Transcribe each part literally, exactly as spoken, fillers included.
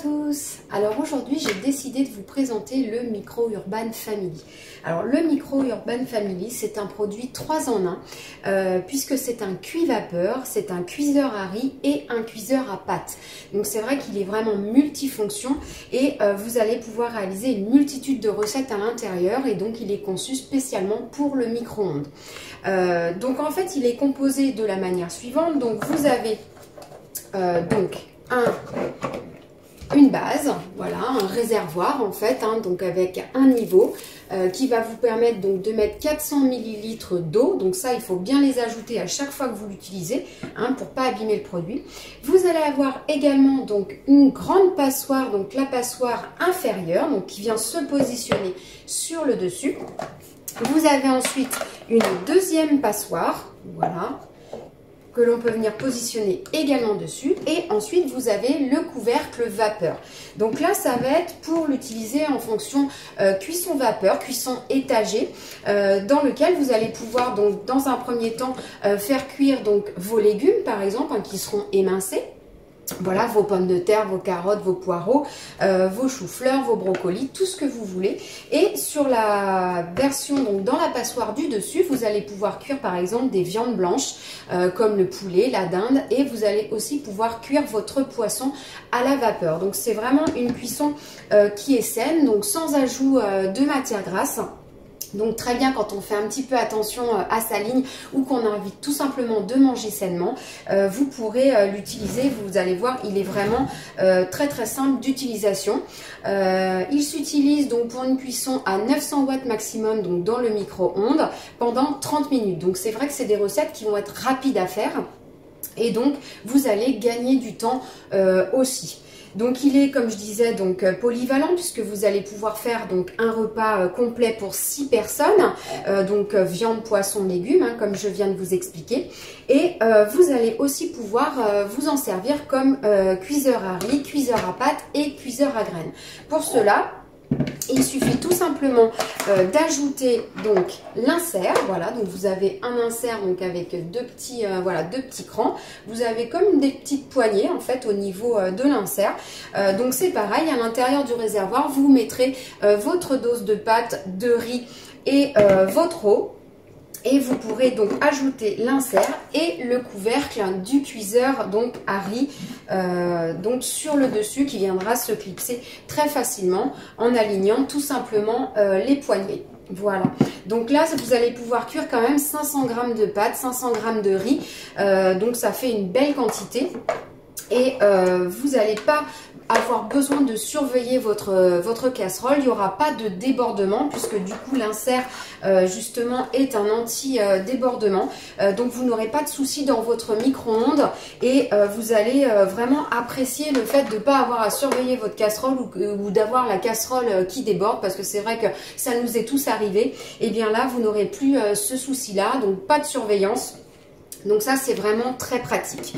tous. Alors aujourd'hui j'ai décidé de vous présenter le Micro Urban Family. Alors le Micro Urban Family c'est un produit trois en un euh, puisque c'est un cuit-vapeur, c'est un cuiseur à riz et un cuiseur à pâte. Donc c'est vrai qu'il est vraiment multifonction et euh, vous allez pouvoir réaliser une multitude de recettes à l'intérieur et donc il est conçu spécialement pour le micro-ondes. Euh, donc en fait il est composé de la manière suivante. Donc vous avez euh, donc un une base, voilà, un réservoir en fait, hein, donc avec un niveau euh, qui va vous permettre donc de mettre quatre cents millilitres d'eau. Donc ça, il faut bien les ajouter à chaque fois que vous l'utilisez, hein, pour pas abîmer le produit. Vous allez avoir également donc une grande passoire, donc la passoire inférieure, donc qui vient se positionner sur le dessus. Vous avez ensuite une deuxième passoire, voilà, que l'on peut venir positionner également dessus, et ensuite vous avez le couvercle vapeur. Donc là ça va être pour l'utiliser en fonction euh, cuisson vapeur, cuisson étagée, euh, dans lequel vous allez pouvoir donc dans un premier temps euh, faire cuire donc vos légumes par exemple, hein, qui seront émincés. Voilà, vos pommes de terre, vos carottes, vos poireaux, euh, vos choux-fleurs, vos brocolis, tout ce que vous voulez. Et sur la version, donc dans la passoire du dessus, vous allez pouvoir cuire par exemple des viandes blanches euh, comme le poulet, la dinde, et vous allez aussi pouvoir cuire votre poisson à la vapeur. Donc c'est vraiment une cuisson euh, qui est saine, donc sans ajout euh, de matière grasse. Donc très bien quand on fait un petit peu attention à sa ligne ou qu'on a envie tout simplement de manger sainement, euh, vous pourrez euh, l'utiliser. Vous allez voir, il est vraiment euh, très très simple d'utilisation. Euh, il s'utilise donc pour une cuisson à neuf cents watts maximum, donc dans le micro-ondes, pendant trente minutes. Donc c'est vrai que c'est des recettes qui vont être rapides à faire et donc vous allez gagner du temps euh, aussi. Donc il est, comme je disais, donc polyvalent puisque vous allez pouvoir faire donc un repas euh, complet pour six personnes, euh, donc euh, viande, poisson, légumes, hein, comme je viens de vous expliquer. Et euh, vous allez aussi pouvoir euh, vous en servir comme euh, cuiseur à riz, cuiseur à pâte et cuiseur à graines. Pour cela, il suffit tout simplement euh, d'ajouter donc l'insert, voilà, donc vous avez un insert donc avec deux petits, euh, voilà, deux petits crans, vous avez comme des petites poignées en fait au niveau euh, de l'insert, euh, donc c'est pareil, à l'intérieur du réservoir vous mettrez euh, votre dose de pâte, de riz et euh, votre eau. Et vous pourrez donc ajouter l'insert et le couvercle du cuiseur donc à riz euh, donc sur le dessus, qui viendra se clipser très facilement en alignant tout simplement euh, les poignées. Voilà, donc là vous allez pouvoir cuire quand même cinq cents grammes de pâte, cinq cents grammes de riz, euh, donc ça fait une belle quantité. Et euh, vous n'allez pas avoir besoin de surveiller votre, euh, votre casserole, il n'y aura pas de débordement puisque du coup l'insert euh, justement est un anti-débordement. Euh, euh, donc vous n'aurez pas de soucis dans votre micro-ondes et euh, vous allez euh, vraiment apprécier le fait de ne pas avoir à surveiller votre casserole ou, ou d'avoir la casserole qui déborde, parce que c'est vrai que ça nous est tous arrivé. Et bien là vous n'aurez plus euh, ce souci-là, donc pas de surveillance. Donc ça c'est vraiment très pratique.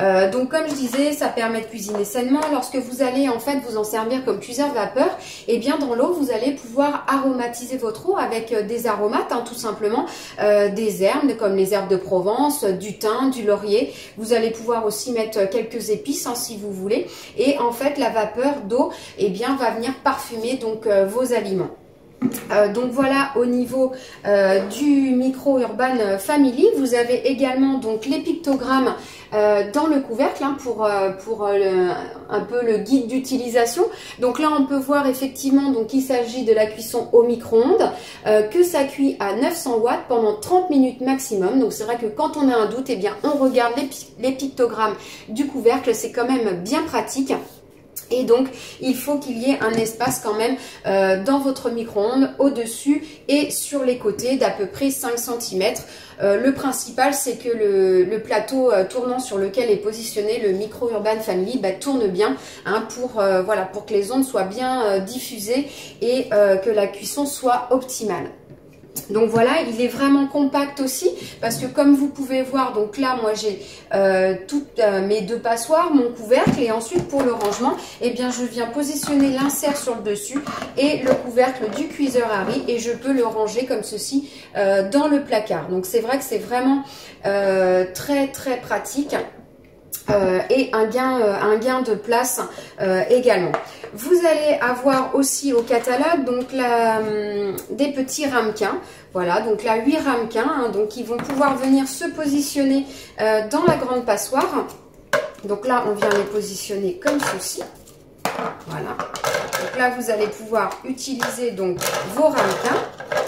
Euh, donc comme je disais, ça permet de cuisiner sainement. Lorsque vous allez en fait vous en servir comme cuiseur vapeur, et eh bien dans l'eau vous allez pouvoir aromatiser votre eau avec des aromates, hein, tout simplement, euh, des herbes comme les herbes de Provence, du thym, du laurier. Vous allez pouvoir aussi mettre quelques épices, hein, si vous voulez, et en fait la vapeur d'eau et eh bien va venir parfumer donc euh, vos aliments. Euh, donc voilà au niveau euh, du Micro Urban Family. Vous avez également donc les pictogrammes euh, dans le couvercle, hein, pour, euh, pour euh, le, un peu le guide d'utilisation. Donc là on peut voir effectivement donc qu'il s'agit de la cuisson au micro-ondes, euh, que ça cuit à neuf cents watts pendant trente minutes maximum. Donc c'est vrai que quand on a un doute, et eh bien on regarde les, les pictogrammes du couvercle, c'est quand même bien pratique. Et donc, il faut qu'il y ait un espace quand même euh, dans votre micro-ondes, au-dessus et sur les côtés d'à peu près cinq centimètres. Euh, le principal, c'est que le, le plateau euh, tournant sur lequel est positionné le Micro Urban Family bah, tourne bien, hein, pour, euh, voilà, pour que les ondes soient bien euh, diffusées et euh, que la cuisson soit optimale. Donc voilà, il est vraiment compact aussi parce que comme vous pouvez voir, donc là moi j'ai euh, toutes euh, mes deux passoires, mon couvercle, et ensuite pour le rangement, eh bien je viens positionner l'insert sur le dessus et le couvercle du cuiseur à riz et je peux le ranger comme ceci euh, dans le placard. Donc c'est vrai que c'est vraiment euh, très très pratique. Euh, et un gain, euh, un gain de place euh, également. Vous allez avoir aussi au catalogue donc la, hum, des petits ramequins. Voilà, donc là huit ramequins, hein, donc qui vont pouvoir venir se positionner euh, dans la grande passoire. Donc là on vient les positionner comme ceci. Voilà. Donc là vous allez pouvoir utiliser donc vos ramequins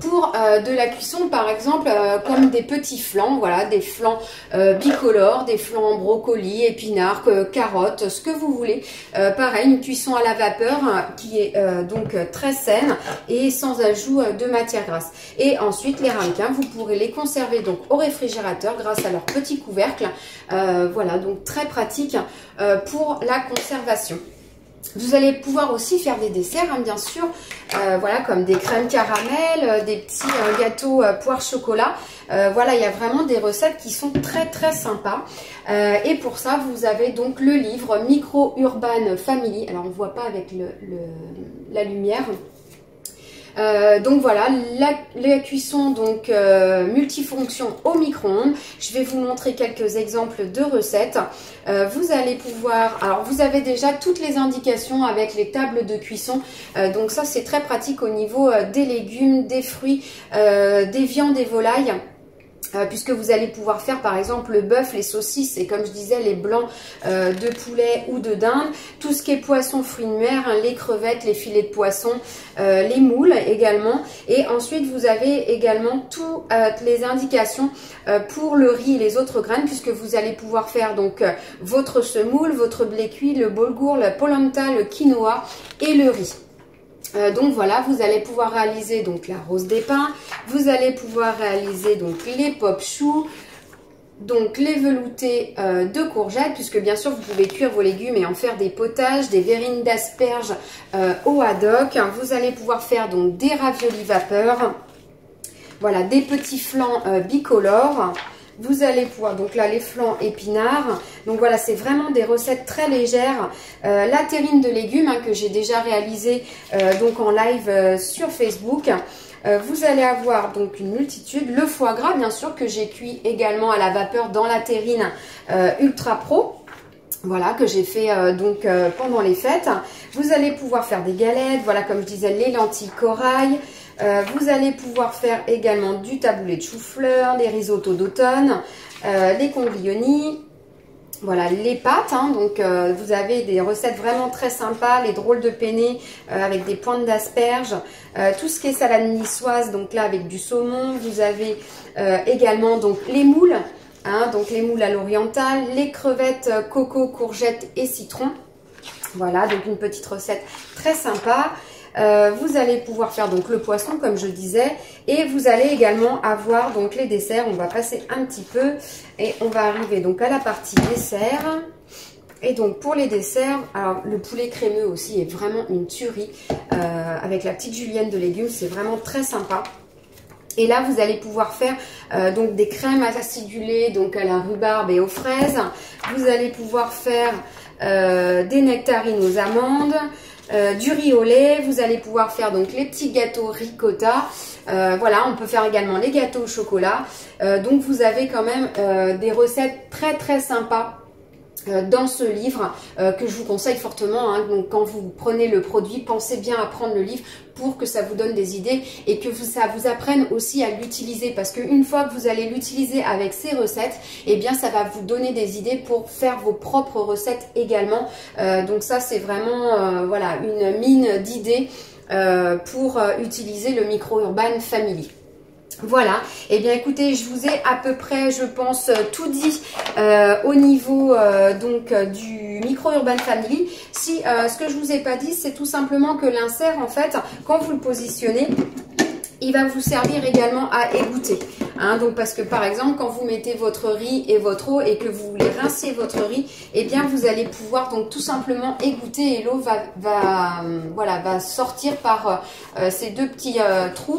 pour euh, de la cuisson, par exemple, euh, comme des petits flans, voilà, des flans euh, bicolores, des flans brocoli, épinards, euh, carottes, ce que vous voulez. Euh, pareil, une cuisson à la vapeur hein, qui est euh, donc très saine et sans ajout euh, de matière grasse. Et ensuite, les ramequins, vous pourrez les conserver donc au réfrigérateur grâce à leur petit couvercle. Euh, voilà, donc très pratique euh, pour la conservation. Vous allez pouvoir aussi faire des desserts, hein, bien sûr, euh, voilà, comme des crèmes caramel, euh, des petits euh, gâteaux euh, poire chocolat. Euh, voilà, il y a vraiment des recettes qui sont très très sympas. Euh, et pour ça, vous avez donc le livre Micro Urban Family. Alors, on ne voit pas avec le, le, la lumière. Euh, donc voilà, la, la cuisson donc euh, multifonction au micro-ondes. Je vais vous montrer quelques exemples de recettes. Euh, vous allez pouvoir, alors vous avez déjà toutes les indications avec les tables de cuisson. Euh, donc ça c'est très pratique au niveau euh, des légumes, des fruits, euh, des viandes, des volailles. Euh, puisque vous allez pouvoir faire par exemple le bœuf, les saucisses et comme je disais les blancs euh, de poulet ou de dinde, tout ce qui est poisson, fruits de mer, hein, les crevettes, les filets de poisson, euh, les moules également. Et ensuite vous avez également toutes euh, les indications euh, pour le riz et les autres graines, puisque vous allez pouvoir faire donc euh, votre semoule, votre blé cuit, le boulgour, la polenta, le quinoa et le riz. Euh, donc voilà, vous allez pouvoir réaliser donc la rose des pins, vous allez pouvoir réaliser donc les pop choux, donc les veloutés euh, de courgettes, puisque bien sûr vous pouvez cuire vos légumes et en faire des potages, des verrines d'asperges euh, au haddock. Vous allez pouvoir faire donc des raviolis vapeur, voilà, des petits flans euh, bicolores. Vous allez pouvoir, donc là, les flans épinards. Donc voilà, c'est vraiment des recettes très légères. Euh, la terrine de légumes hein, que j'ai déjà réalisée euh, donc en live euh, sur Facebook. Euh, vous allez avoir donc une multitude. Le foie gras, bien sûr, que j'ai cuit également à la vapeur dans la terrine euh, Ultra Pro. Voilà, que j'ai fait euh, donc euh, pendant les fêtes. Vous allez pouvoir faire des galettes. Voilà, comme je disais, les lentilles corail. Euh, vous allez pouvoir faire également du taboulé de chou-fleur, des risottos d'automne, euh, des conglioni, voilà, les pâtes. Hein, donc, euh, vous avez des recettes vraiment très sympas, les drôles de penne euh, avec des pointes d'asperges, euh, tout ce qui est salade niçoise, donc là avec du saumon. Vous avez euh, également donc les moules, hein, donc les moules à l'orientale, les crevettes euh, coco, courgettes et citron. Voilà, donc une petite recette très sympa. Euh, vous allez pouvoir faire donc le poisson comme je disais et vous allez également avoir donc les desserts. On va passer un petit peu et on va arriver donc à la partie dessert. Et donc pour les desserts, alors le poulet crémeux aussi est vraiment une tuerie euh, avec la petite julienne de légumes, c'est vraiment très sympa. Et là, vous allez pouvoir faire euh, donc des crèmes acidulées donc à la rhubarbe et aux fraises. Vous allez pouvoir faire euh, des nectarines aux amandes. Euh, du riz au lait, vous allez pouvoir faire donc les petits gâteaux ricotta. Euh, voilà, on peut faire également les gâteaux au chocolat. Euh, donc vous avez quand même euh, des recettes très très sympas euh, dans ce livre euh, que je vous conseille fortement. Hein. Donc quand vous prenez le produit, pensez bien à prendre le livre pour que ça vous donne des idées et que vous, ça vous apprenne aussi à l'utiliser, parce qu'une fois que vous allez l'utiliser avec ces recettes, eh bien ça va vous donner des idées pour faire vos propres recettes également. Euh, donc ça c'est vraiment euh, voilà, une mine d'idées euh, pour euh, utiliser le Micro Urban Family. Voilà, et eh bien écoutez, je vous ai à peu près, je pense, tout dit euh, au niveau euh, donc du Micro Urban Family. Si euh, ce que je vous ai pas dit, c'est tout simplement que l'insert, en fait, quand vous le positionnez, il va vous servir également à égoutter. Hein, donc parce que par exemple, quand vous mettez votre riz et votre eau et que vous voulez rincer votre riz, eh bien vous allez pouvoir donc tout simplement égoutter et l'eau va, va, euh, voilà, va sortir par euh, ces deux petits euh, trous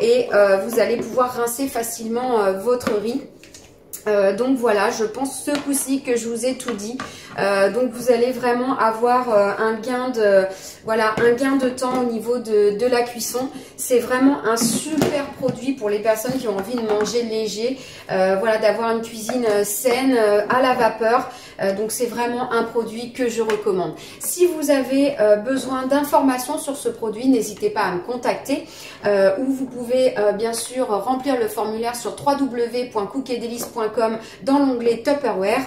et euh, vous allez pouvoir rincer facilement euh, votre riz. Euh, donc voilà, je pense ce coup-ci que je vous ai tout dit. Euh, donc vous allez vraiment avoir euh, un gain de voilà un gain de temps au niveau de, de la cuisson. C'est vraiment un super produit pour les personnes qui ont envie de manger léger, euh, voilà, d'avoir une cuisine saine euh, à la vapeur. Euh, donc c'est vraiment un produit que je recommande. Si vous avez euh, besoin d'informations sur ce produit, n'hésitez pas à me contacter euh, ou vous pouvez euh, bien sûr remplir le formulaire sur w w w point cook et délices point com dans l'onglet Tupperware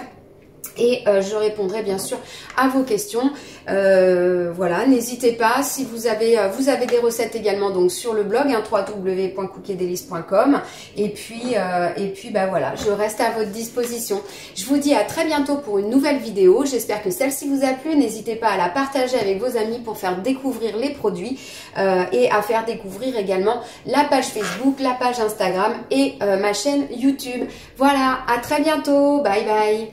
et euh, je répondrai bien sûr à vos questions. Euh, voilà, n'hésitez pas. Si vous avez euh, vous avez des recettes également donc sur le blog hein, w w w point cook et délices point com et puis euh, et puis bah voilà, je reste à votre disposition. Je vous dis à très bientôt pour une nouvelle vidéo. J'espère que celle-ci vous a plu. N'hésitez pas à la partager avec vos amis pour faire découvrir les produits euh, et à faire découvrir également la page Facebook, la page Instagram et euh, ma chaîne YouTube. Voilà, à très bientôt. Bye bye.